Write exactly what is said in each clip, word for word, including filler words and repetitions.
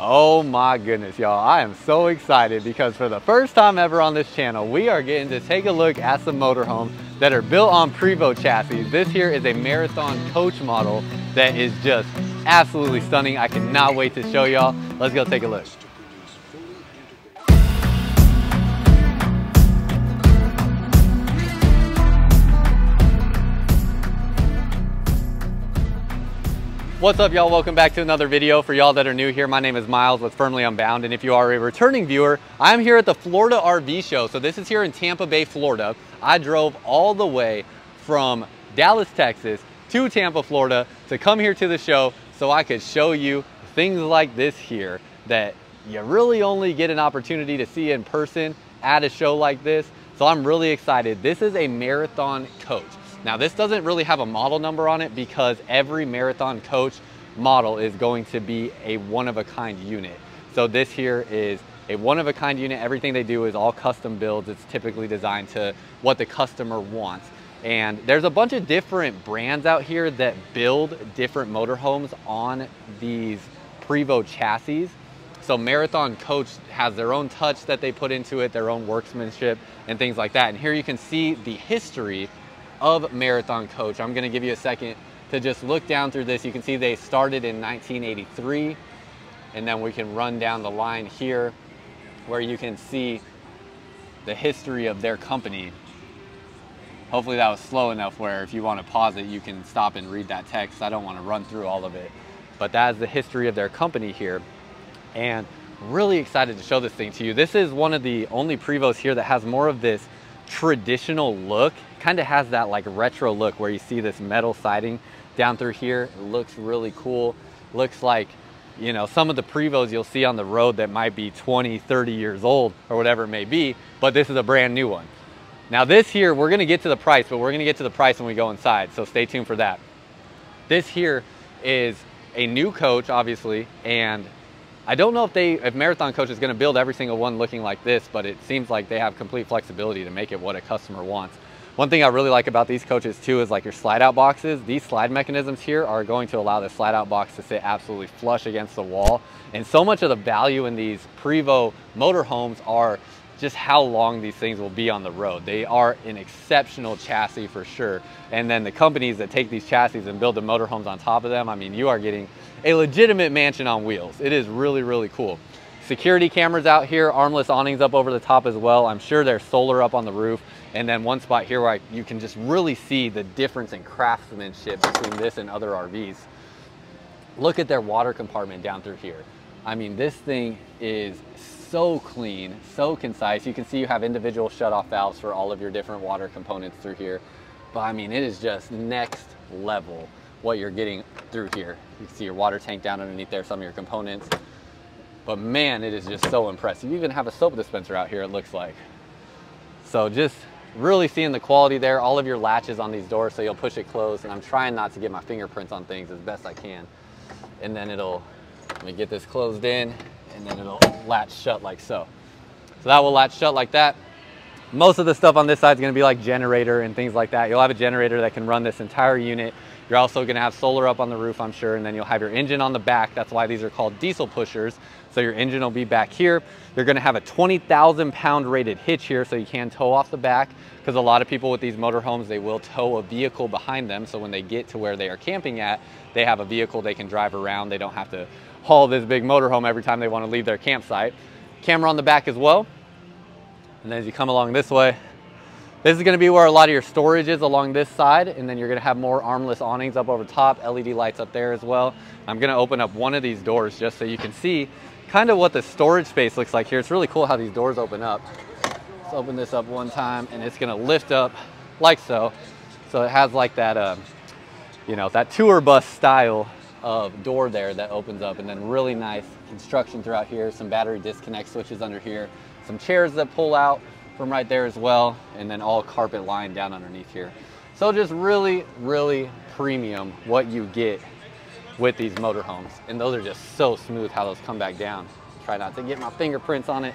Oh my goodness, y'all, I am so excited because for the first time ever on this channel, we are getting to take a look at some motorhomes that are built on Prevost chassis. This here is a Marathon Coach model that is just absolutely stunning. I cannot wait to show y'all. Let's go take a look. What's up, y'all? Welcome back to another video. For y'all that are new here, my name is Miles with Firmly Unbound, and if you are a returning viewer, I'm here at the Florida R V Show. So this is here in Tampa Bay, Florida. I drove all the way from Dallas, Texas to Tampa, Florida to come here to the show so I could show you things like this here that you really only get an opportunity to see in person at a show like this. So I'm really excited. This is a Marathon Coach. Now, this doesn't really have a model number on it because every Marathon Coach model is going to be a one-of-a-kind unit. So this here is a one-of-a-kind unit. Everything they do is all custom builds. It's typically designed to what the customer wants. And there's a bunch of different brands out here that build different motorhomes on these Prevost chassis. So Marathon Coach has their own touch that they put into it, their own workmanship and things like that. And here you can see the history of Marathon Coach. I'm gonna give you a second to just look down through this. You can see they started in nineteen eighty-three, and then we can run down the line here where you can see the history of their company. Hopefully that was slow enough where if you wanna pause it, you can stop and read that text. I don't wanna run through all of it, but that is the history of their company here. And really excited to show this thing to you. This is one of the only Prevosts here that has more of this traditional look. Kind of has that like retro look where you see this metal siding down through here. It looks really cool. Looks like, you know, some of the Prevosts you'll see on the road that might be twenty, thirty years old or whatever it may be, but this is a brand new one. Now this here, we're gonna get to the price, but we're gonna get to the price when we go inside, so stay tuned for that. This here is a new coach, obviously, and I don't know if they, if Marathon Coach is gonna build every single one looking like this, but it seems like they have complete flexibility to make it what a customer wants. One thing I really like about these coaches too is like your slide out boxes. These slide mechanisms here are going to allow the slide out box to sit absolutely flush against the wall. And so much of the value in these Prevost motorhomes are just how long these things will be on the road. They are an exceptional chassis for sure. And then the companies that take these chassis and build the motorhomes on top of them, I mean, you are getting a legitimate mansion on wheels. It is really, really cool. Security cameras out here, armless awnings up over the top as well. I'm sure there's solar up on the roof. And then one spot here where I, you can just really see the difference in craftsmanship between this and other R Vs. Look at their water compartment down through here. I mean, this thing is so clean, so concise. You can see you have individual shutoff valves for all of your different water components through here. But I mean, it is just next level what you're getting through here. You can see your water tank down underneath there, some of your components. But man, it is just so impressive. You even have a soap dispenser out here, it looks like. So just really seeing the quality there, all of your latches on these doors, so you'll push it closed. And I'm trying not to get my fingerprints on things as best I can. And then it'll, let me get this closed in, and then it'll latch shut like so. So that will latch shut like that. Most of the stuff on this side is gonna be like generator and things like that. You'll have a generator that can run this entire unit. You're also gonna have solar up on the roof, I'm sure, and then you'll have your engine on the back. That's why these are called diesel pushers. So your engine will be back here. You're gonna have a twenty thousand pound rated hitch here, so you can tow off the back, because a lot of people with these motorhomes, they will tow a vehicle behind them. So when they get to where they are camping at, they have a vehicle they can drive around. They don't have to haul this big motorhome every time they wanna leave their campsite. Camera on the back as well. And then as you come along this way, this is gonna be where a lot of your storage is along this side, and then you're gonna have more armless awnings up over top, L E D lights up there as well. I'm gonna open up one of these doors just so you can see kind of what the storage space looks like here. It's really cool how these doors open up. Let's open this up one time, and it's gonna lift up like so. So it has like that, um, you know, that tour bus style of door there that opens up, and then really nice construction throughout here, some battery disconnect switches under here, some chairs that pull out from right there as well, and then all carpet lined down underneath here. So just really, really premium what you get with these motorhomes. And those are just so smooth how those come back down. Try not to get my fingerprints on it.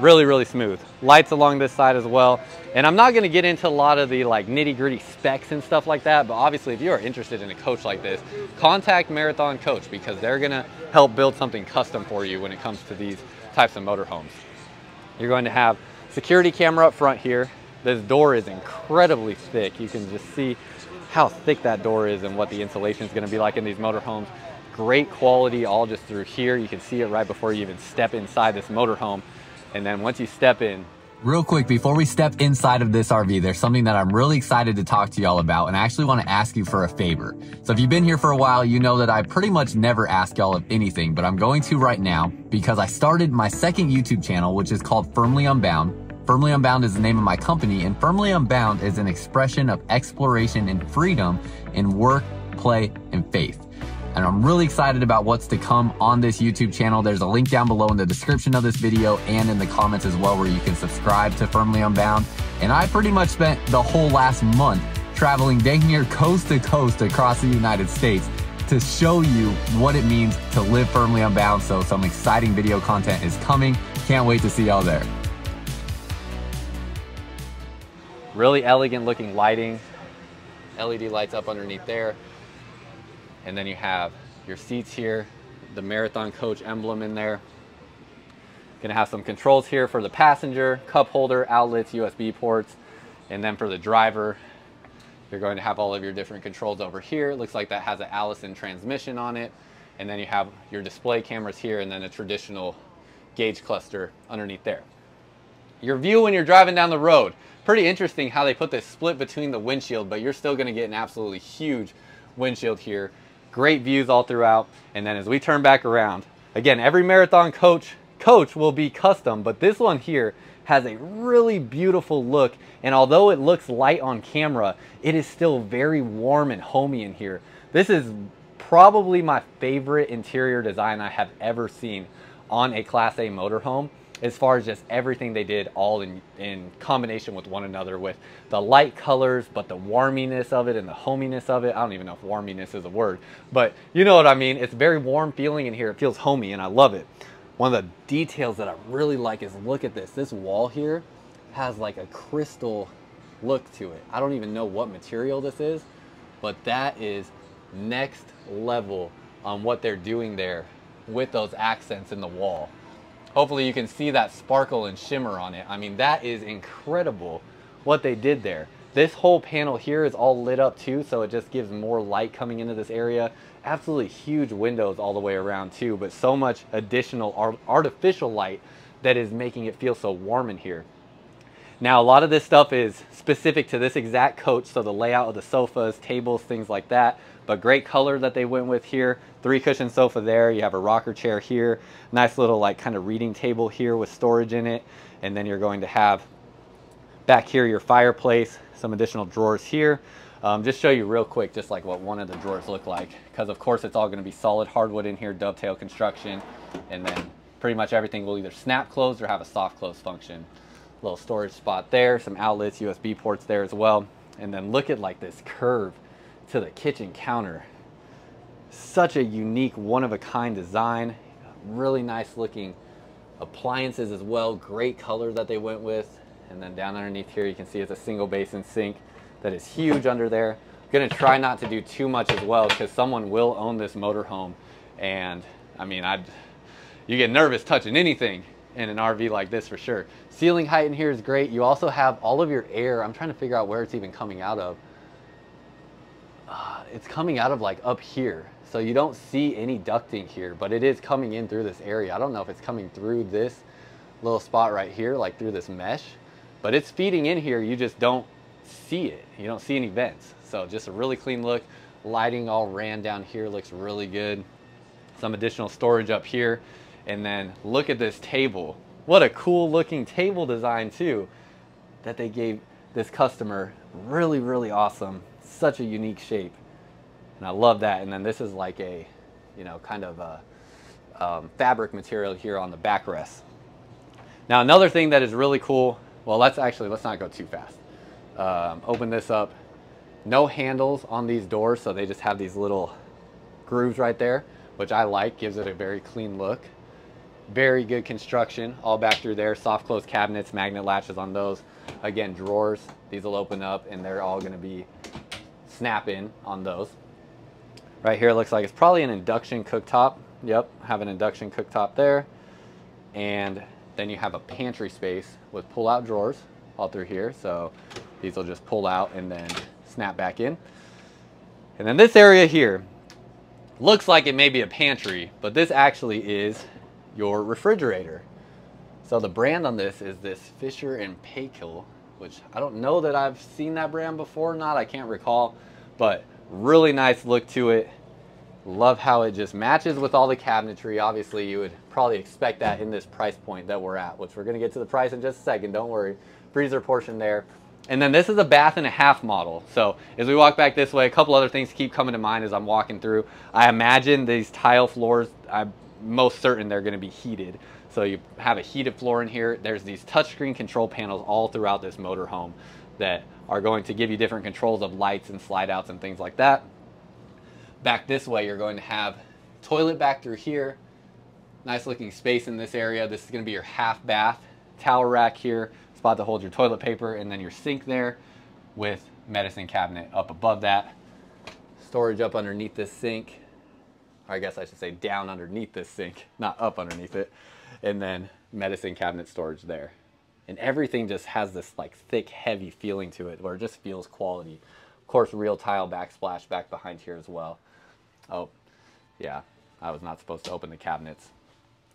really, really smooth. Lights along this side as well. And I'm not gonna get into a lot of the like nitty gritty specs and stuff like that, but obviously if you're interested in a coach like this, contact Marathon Coach because they're gonna help build something custom for you when it comes to these types of motorhomes. You're going to have security camera up front here. This door is incredibly thick. You can just see how thick that door is and what the insulation is gonna be like in these motorhomes. Great quality all just through here. You can see it right before you even step inside this motorhome. And then once you step in. Real quick, before we step inside of this R V, there's something that I'm really excited to talk to y'all about, and I actually want to ask you for a favor. So if you've been here for a while, you know that I pretty much never ask y'all of anything, but I'm going to right now because I started my second YouTube channel, which is called Firmly Unbound. Firmly Unbound is the name of my company, and Firmly Unbound is an expression of exploration and freedom in work, play, and faith. And I'm really excited about what's to come on this YouTube channel. There's a link down below in the description of this video and in the comments as well where you can subscribe to Firmly Unbound. And I pretty much spent the whole last month traveling dang near coast to coast across the United States to show you what it means to live firmly unbound. So some exciting video content is coming. Can't wait to see y'all there. Really elegant looking lighting. L E D lights up underneath there. And then you have your seats here, the Marathon Coach emblem in there. Gonna have some controls here for the passenger, cup holder, outlets, U S B ports, and then for the driver, you're going to have all of your different controls over here. It looks like that has an Allison transmission on it. And then you have your display cameras here and then a traditional gauge cluster underneath there. Your view when you're driving down the road. Pretty interesting how they put this split between the windshield, but you're still gonna get an absolutely huge windshield here. Great views all throughout. And then as we turn back around, again, every Marathon Coach coach will be custom, but this one here has a really beautiful look. And although it looks light on camera, it is still very warm and homey in here. This is probably my favorite interior design I have ever seen on a Class A motorhome, as far as just everything they did all in, in combination with one another, with the light colors, but the warminess of it and the hominess of it. I don't even know if warminess is a word, but you know what I mean. It's very warm feeling in here. It feels homey and I love it. One of the details that I really like is look at this. This wall here has like a crystal look to it. I don't even know what material this is, but that is next level on what they're doing there with those accents in the wall. Hopefully you can see that sparkle and shimmer on it. I mean, that is incredible what they did there. This whole panel here is all lit up too, so it just gives more light coming into this area. Absolutely huge windows all the way around too, but so much additional artificial light that is making it feel so warm in here. Now, a lot of this stuff is specific to this exact coach, so the layout of the sofas, tables, things like that, but great color that they went with here. Three cushion sofa there, you have a rocker chair here, nice little like kind of reading table here with storage in it, and then you're going to have back here your fireplace, some additional drawers here. Um, just show you real quick just like what one of the drawers look like, because of course it's all going to be solid hardwood in here, dovetail construction, and then pretty much everything will either snap close or have a soft close function. Little storage spot there, some outlets, U S B ports there as well. And then look at like this curve to the kitchen counter. Such a unique, one-of-a-kind design. Really nice looking appliances as well. Great color that they went with. And then down underneath here you can see it's a single basin sink that is huge under there. I'm gonna try not to do too much as well because someone will own this motorhome, and I mean I'd you get nervous touching anything in an R V like this for sure. Ceiling height in here is great. You also have all of your air. I'm trying to figure out where it's even coming out of. Uh, it's coming out of like up here. So you don't see any ducting here, but it is coming in through this area. I don't know if it's coming through this little spot right here, like through this mesh, but it's feeding in here. You just don't see it. You don't see any vents. So just a really clean look. Lighting all ran down here, looks really good. Some additional storage up here. And then look at this table. What a cool looking table design too that they gave this customer. Really, really awesome. Such a unique shape. And I love that. And then this is like a, you know, kind of a um, fabric material here on the backrest. Now another thing that is really cool, well let's actually, let's not go too fast. Um, open this up. No handles on these doors, so they just have these little grooves right there, which I like, gives it a very clean look. Very good construction all back through there. Soft close cabinets, magnet latches on those. Again, drawers, these will open up and they're all going to be snap in on those. Right here looks like it's probably an induction cooktop. Yep, have an induction cooktop there. And then you have a pantry space with pull out drawers all through here. So these will just pull out and then snap back in. And then this area here looks like it may be a pantry, but this actually is your refrigerator. So the brand on this is this Fisher and Paykel, which I don't know that I've seen that brand before or not, I can't recall, but really nice look to it. Love how it just matches with all the cabinetry. Obviously you would probably expect that in this price point that we're at, which we're gonna get to the price in just a second, don't worry. Freezer portion there. And then this is a bath and a half model. So as we walk back this way, a couple other things keep coming to mind as I'm walking through. I imagine these tile floors, I'm most certain they're gonna be heated. So you have a heated floor in here. There's these touchscreen control panels all throughout this motorhome that are going to give you different controls of lights and slide outs and things like that. Back this way, you're going to have toilet back through here. Nice looking space in this area. This is gonna be your half bath, towel rack here, spot to hold your toilet paper, and then your sink there with medicine cabinet up above that. Storage up underneath this sink. Or I guess I should say down underneath this sink, not up underneath it. And then medicine cabinet storage there. And everything just has this like thick, heavy feeling to it where it just feels quality. Of course, real tile backsplash back behind here as well. Oh, yeah, I was not supposed to open the cabinets.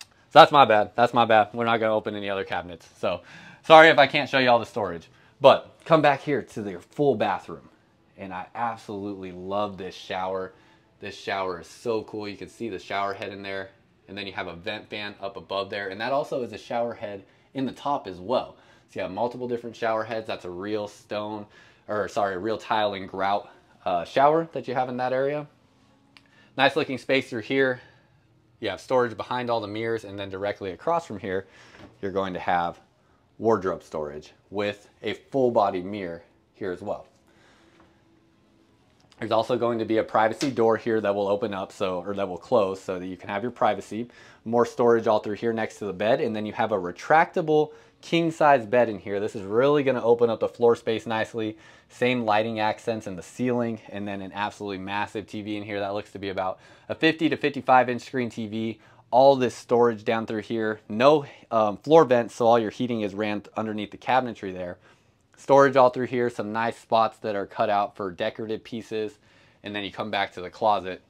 So that's my bad, that's my bad. We're not gonna open any other cabinets. So sorry if I can't show you all the storage, but come back here to the full bathroom. And I absolutely love this shower. This shower is so cool. You can see the shower head in there. And then you have a vent fan up above there. And that also is a shower head in the top as well. So you have multiple different shower heads. That's a real stone, or sorry, real tile and grout uh, shower that you have in that area. Nice looking space through here. You have storage behind all the mirrors. And then directly across from here, you're going to have wardrobe storage with a full body mirror here as well. There's also going to be a privacy door here that will open up, so or that will close so that you can have your privacy. More storage all through here next to the bed, and then you have a retractable king size bed in here. This is really going to open up the floor space nicely. Same lighting accents in the ceiling, and then an absolutely massive T V in here that looks to be about a fifty to fifty-five inch screen T V. All this storage down through here, no um, floor vents, so all your heating is ran underneath the cabinetry there. Storage all through here, some nice spots that are cut out for decorative pieces. And then you come back to the closet.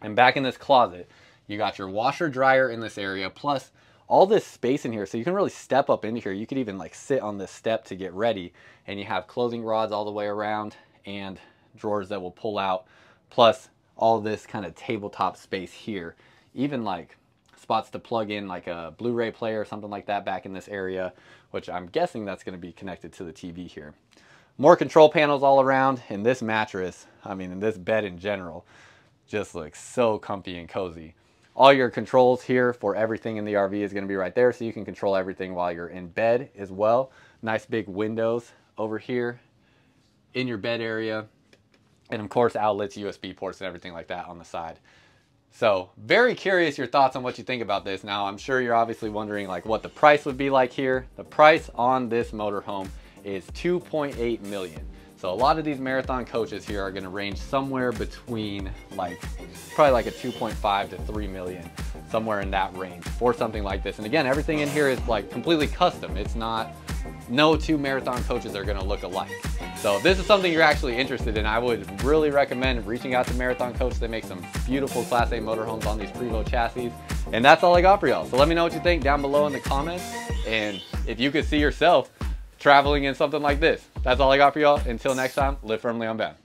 And back in this closet, you got your washer dryer in this area, plus all this space in here. So you can really step up into here. You could even like sit on this step to get ready. And you have clothing rods all the way around and drawers that will pull out, plus all this kind of tabletop space here. Even like spots to plug in like a Blu-ray player or something like that back in this area, which I'm guessing that's going to be connected to the T V here. More control panels all around, and this mattress, I mean, and this bed in general, just looks so comfy and cozy. All your controls here for everything in the R V is going to be right there, so you can control everything while you're in bed as well. Nice big windows over here in your bed area, and of course outlets, U S B ports, and everything like that on the side. So very curious your thoughts on what you think about this. Now I'm sure you're obviously wondering like what the price would be like here. The price on this motorhome is two point eight million. So a lot of these Marathon coaches here are gonna range somewhere between like, probably like a two point five to three million, somewhere in that range for something like this. And again, everything in here is like completely custom. It's not, no two Marathon coaches are gonna look alike. So if this is something you're actually interested in, I would really recommend reaching out to Marathon Coach. They make some beautiful Class A motorhomes on these Prevost chassis. And that's all I got for y'all. So let me know what you think down below in the comments. And if you could see yourself traveling in something like this, that's all I got for y'all. Until next time, live firmly unbound.